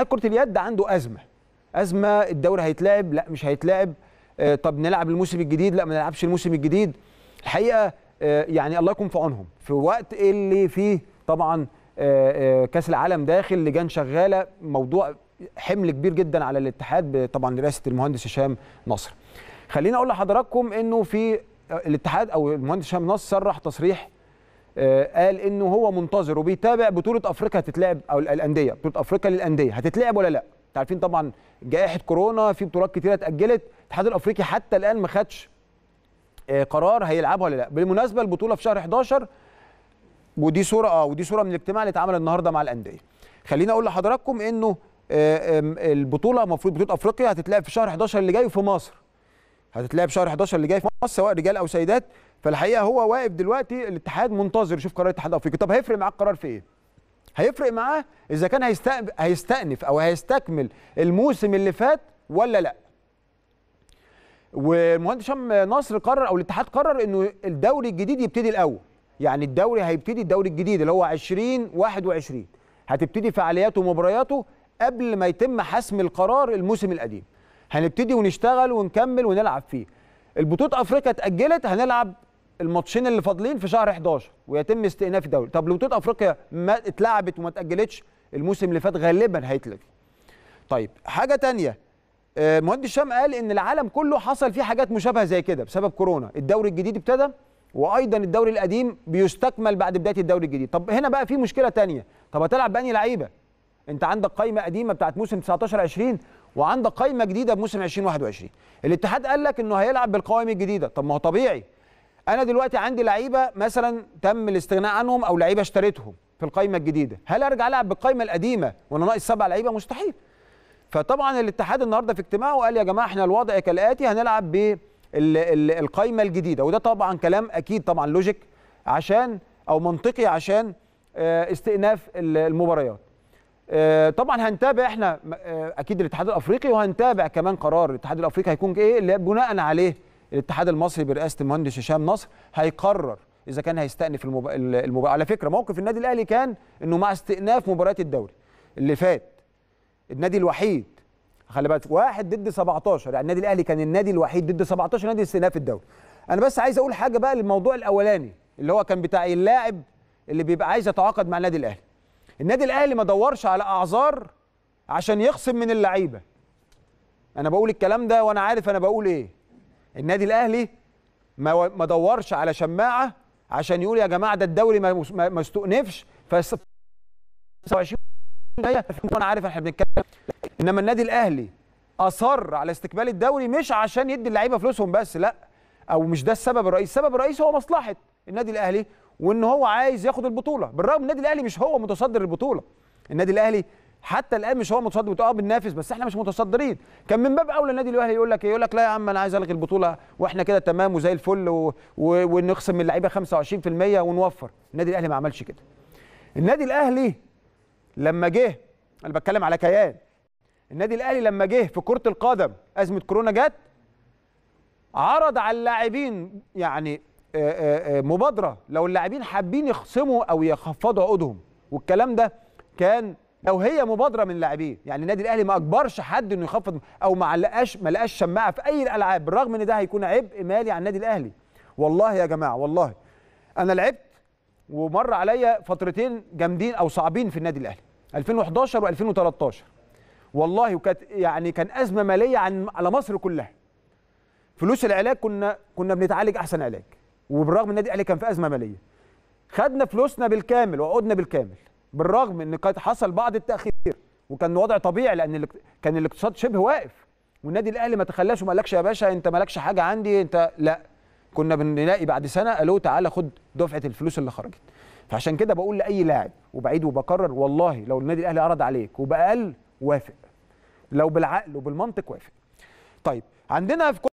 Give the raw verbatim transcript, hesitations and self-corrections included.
اتحاد كرة اليد عنده أزمة، أزمة الدوري هيتلعب؟ لا مش هيتلعب. آه طب نلعب الموسم الجديد؟ لا ما نلعبش الموسم الجديد. الحقيقة آه يعني الله يكون في عونهم في وقت اللي فيه طبعا آه آه كأس العالم داخل، لجان شغالة، موضوع حمل كبير جدا على الاتحاد طبعا برئاسة المهندس هشام نصر. خليني أقول لحضراتكم إنه في الاتحاد أو المهندس هشام نصر صرح تصريح قال انه هو منتظر وبيتابع بطوله افريقيا هتتلعب، او الانديه بطوله افريقيا للانديه هتتلعب ولا لا. انتوا عارفين طبعا جائحه كورونا في بطولات كتيره اتاجلت، الاتحاد الافريقي حتى الان ما خدش قرار هيلعبها ولا لا. بالمناسبه البطوله في شهر احد عشر، ودي صوره اه ودي صوره من الاجتماع اللي اتعمل النهارده مع الانديه. خليني اقول لحضراتكم انه البطوله المفروض بطوله افريقيا هتتلعب في شهر احد عشر اللي جاي في مصر، هتتلعب شهر احد عشر اللي جاي في مصر سواء رجال او سيدات. فالحقيقه هو واقف دلوقتي الاتحاد منتظر يشوف قرار الاتحاد الافريقي. طب هيفرق معاه القرار في ايه؟ هيفرق معاه اذا كان هيستأنف او هيستكمل الموسم اللي فات ولا لا. والمهندس هشام نصر قرر او الاتحاد قرر انه الدوري الجديد يبتدي الاول، يعني الدوري هيبتدي الدوري الجديد اللي هو عشرين واحد وعشرين هتبتدي فعالياته ومبارياته قبل ما يتم حسم القرار الموسم القديم. هنبتدي ونشتغل ونكمل ونلعب فيه. البطوله افريقيا اتاجلت، هنلعب الماتشين اللي فاضلين في شهر احد عشر ويتم استئناف الدوري. طب لو بطوله افريقيا ما اتلعبت وما اتاجلتش الموسم اللي فات غالبا هيتلغي. طيب حاجه ثانيه، مهندس هشام قال ان العالم كله حصل فيه حاجات مشابهه زي كده بسبب كورونا، الدوري الجديد ابتدى وايضا الدوري القديم بيستكمل بعد بدايه الدوري الجديد. طب هنا بقى في مشكله ثانيه، طب هتلعب بأني لعيبه؟ انت عندك قايمه قديمه بتاعت موسم تسعتاشر عشرين وعندك قايمه جديده بموسم عشرين واحد وعشرين. الاتحاد قال لك انه هيلعب بالقوائم الجديده. طب ما هو طبيعي، انا دلوقتي عندي لعيبه مثلا تم الاستغناء عنهم او لعيبه اشتريتهم في القايمه الجديده، هل ارجع العب بالقايمه القديمه وانا ناقص سبع لعيبه؟ مستحيل. فطبعا الاتحاد النهارده في اجتماعه قال يا جماعه احنا الوضع كالاتي، هنلعب بالقايمه الجديده. وده طبعا كلام اكيد طبعا لوجيك عشان او منطقي عشان استئناف المباريات. طبعا هنتابع احنا اكيد الاتحاد الافريقي، وهنتابع كمان قرار الاتحاد الافريقي هيكون ايه اللي بناء عليه الاتحاد المصري برئاسه المهندس هشام نصر هيقرر اذا كان هيستأنف المباراه. على فكره موقف النادي الاهلي كان انه مع استئناف مباريات الدوري اللي فات النادي الوحيد، خلي بالك، واحد ضد سبعتاشر، يعني النادي الاهلي كان النادي الوحيد ضد سبعتاشر نادي استئناف الدوري. انا بس عايز اقول حاجه بقى للموضوع الاولاني اللي هو كان بتاع اللاعب اللي بيبقى عايز يتعاقد مع النادي الاهلي. النادي الاهلي ما دورش على اعذار عشان يخصم من اللعيبه. انا بقول الكلام ده وانا عارف انا بقول ايه. النادي الاهلي ما ما دورش على شماعه عشان يقول يا جماعه ده الدوري ما ما استؤنفش ف سبعة وعشرين وانا عارف احنا بنتكلم. انما النادي الاهلي اصر على استكمال الدوري مش عشان يدي اللعيبه فلوسهم بس، لا، او مش ده السبب الرئيسي. السبب الرئيسي هو مصلحه النادي الاهلي وان هو عايز ياخد البطوله، بالرغم النادي الاهلي مش هو متصدر البطوله. النادي الاهلي حتى الان مش هو متصدر البطوله، اه بننافس بس احنا مش متصدرين. كان من باب اولى النادي الاهلي يقول لك يقول لك لا يا عم انا عايز الغي البطوله واحنا كده تمام وزي الفل و... و... ونخصم من اللعيبه خمسة وعشرين في المية ونوفر. النادي الاهلي ما عملش كده. النادي الاهلي لما جه، انا بتكلم على كيان، النادي الاهلي لما جه في كره القدم ازمه كورونا جت، عرض على اللاعبين يعني مبادرة لو اللاعبين حابين يخصموا أو يخفضوا عقودهم، والكلام ده كان لو هي مبادرة من اللاعبين، يعني النادي الأهلي ما أجبرش حد إنه يخفض أو ما لقاش ما لقاش شماعة في أي الألعاب، بالرغم إن ده هيكون عبء مالي على النادي الأهلي. والله يا جماعة، والله أنا لعبت ومر عليا فترتين جامدين أو صعبين في النادي الأهلي، ألفين وحداشر وألفين وتلتاشر، والله وكانت يعني كان أزمة مالية عن على مصر كلها. فلوس العلاج كنا كنا بنتعالج أحسن علاج، وبالرغم النادي الاهلي كان في ازمه ماليه. خدنا فلوسنا بالكامل وعقودنا بالكامل، بالرغم ان كان حصل بعض التاخير وكان وضع طبيعي لان كان الاقتصاد شبه واقف، والنادي الاهلي ما تخلاش وما قالكش يا باشا انت مالكش حاجه عندي انت، لا، كنا بنلاقي بعد سنه قالوا تعالى خد دفعه الفلوس اللي خرجت. فعشان كده بقول لاي لاعب وبعيد وبكرر، والله لو النادي الاهلي عرض عليك وباقل وافق، لو بالعقل وبالمنطق وافق. طيب عندنا في